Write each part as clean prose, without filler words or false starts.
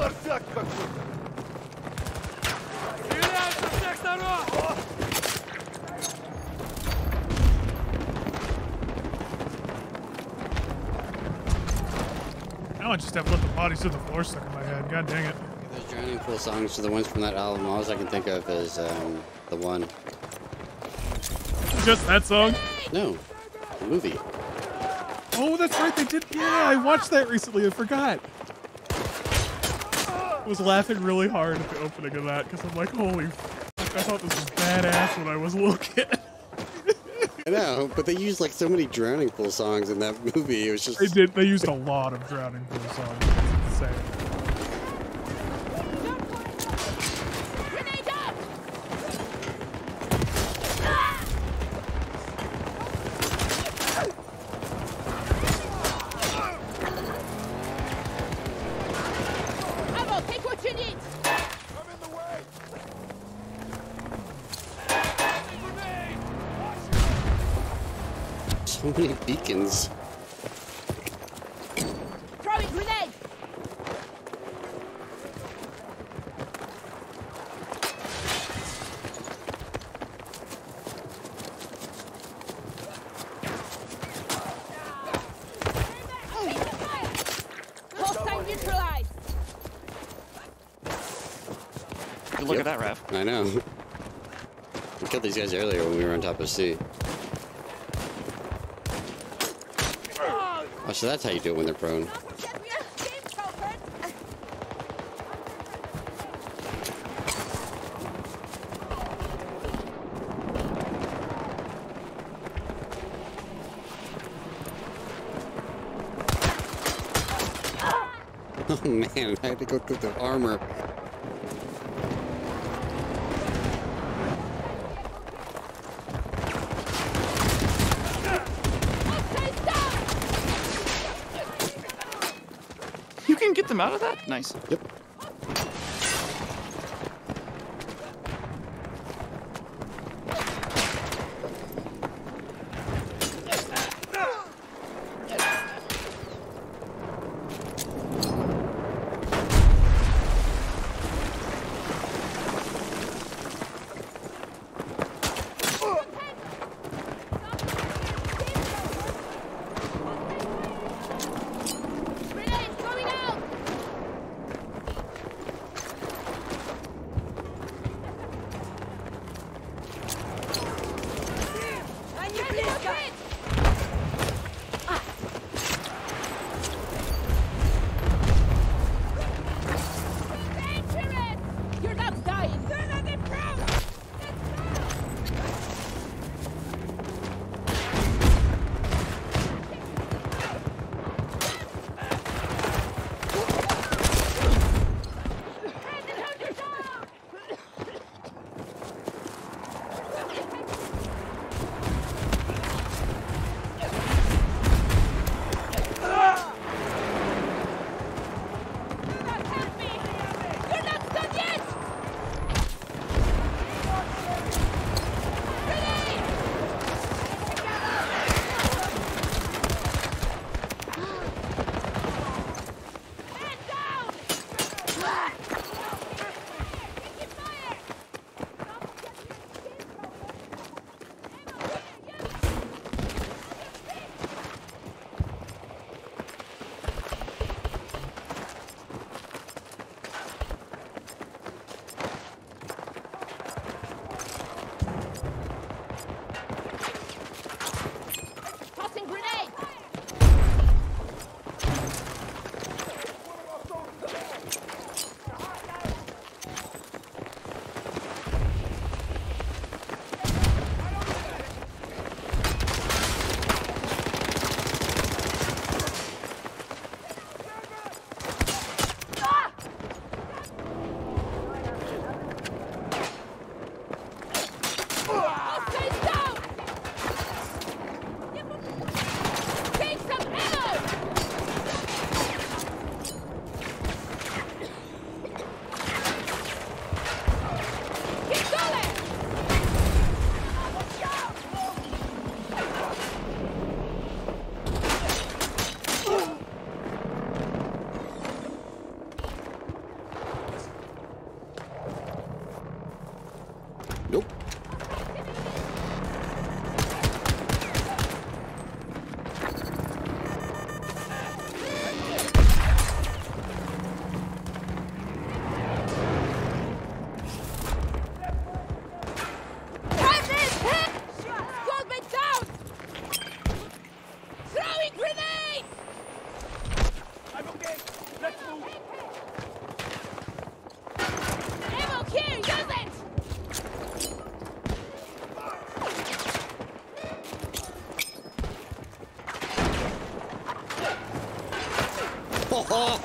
борзак какой-то! Стреляют со всех сторон! Now I just have let the bodies to the floor stuck in my head. God dang it. There's Drowning Pool songs to the ones from that album. All I can think of is the one. Just that song? No. The movie. Oh, that's right, they did. Yeah, I watched that recently. I forgot. I was laughing really hard at the opening of that because I'm like, holy fuck, I thought this was badass when I was a little kid. I know, but they used like so many Drowning Pool songs in that movie. It was just. They did. They used a lot of Drowning Pool songs. It's insane. So many beacons. Throwing grenade. Hostile neutralized. Good look at that, Rav. I know. We killed these guys earlier when we were on top of C. Oh, so that's how you do it when they're prone. Oh man, I had to go through the armor. Get them out of that? Nice. Yep. up.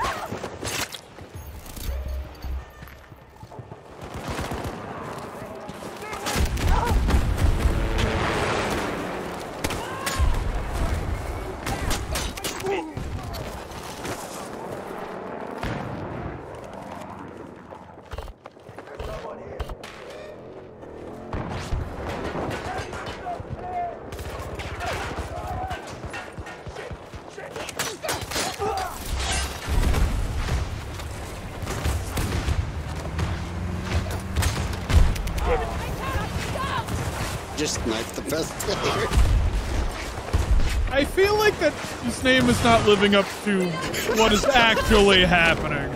Just knife the best player. I feel like that his name is not living up to what is actually happening.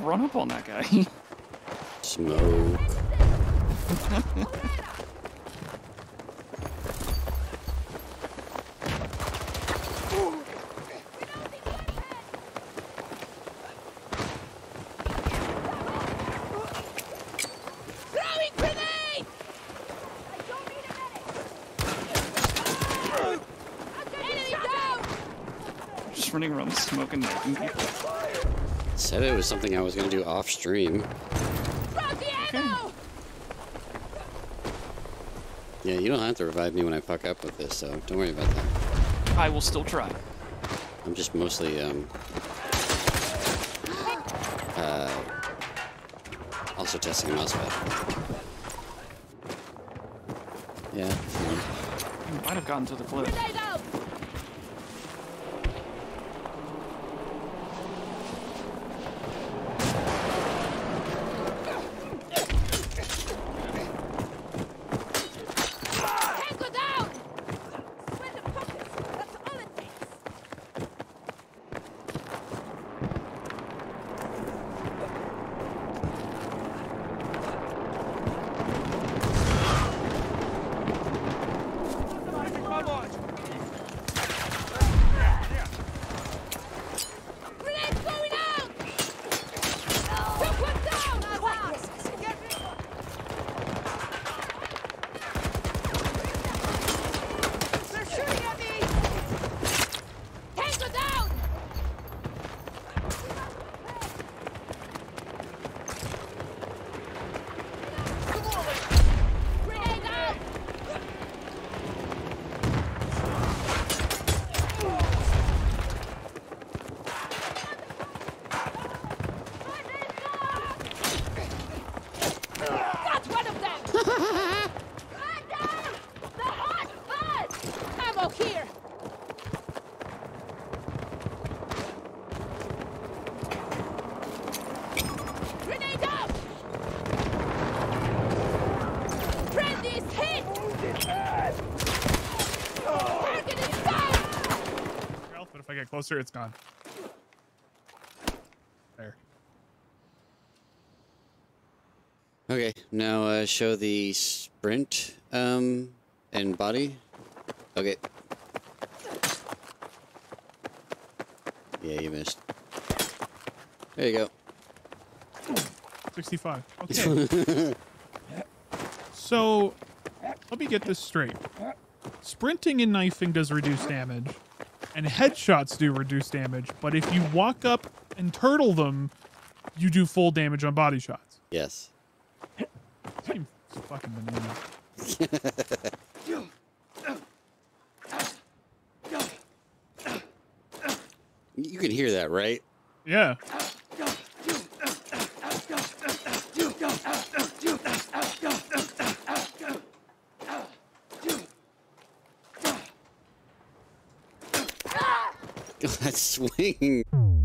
Run up on that guy. Smoke. Just running around smoking people. Said it was something I was gonna do off stream. Okay. Yeah, you don't have to revive me when I fuck up with this, so don't worry about that. I will still try. I'm just mostly also testing a mousepad. Yeah. You might have gotten to the cliff. Closer, it's gone. There. Okay, now show the sprint and body. Okay. Yeah, you missed. There you go. 65. Okay. So, let me get this straight. Sprinting and knifing does reduce damage. And headshots do reduce damage, but if you walk up and turtle them, you do full damage on body shots. Yes. Seems fucking bananas. You can hear that, right? Yeah. That's swinging.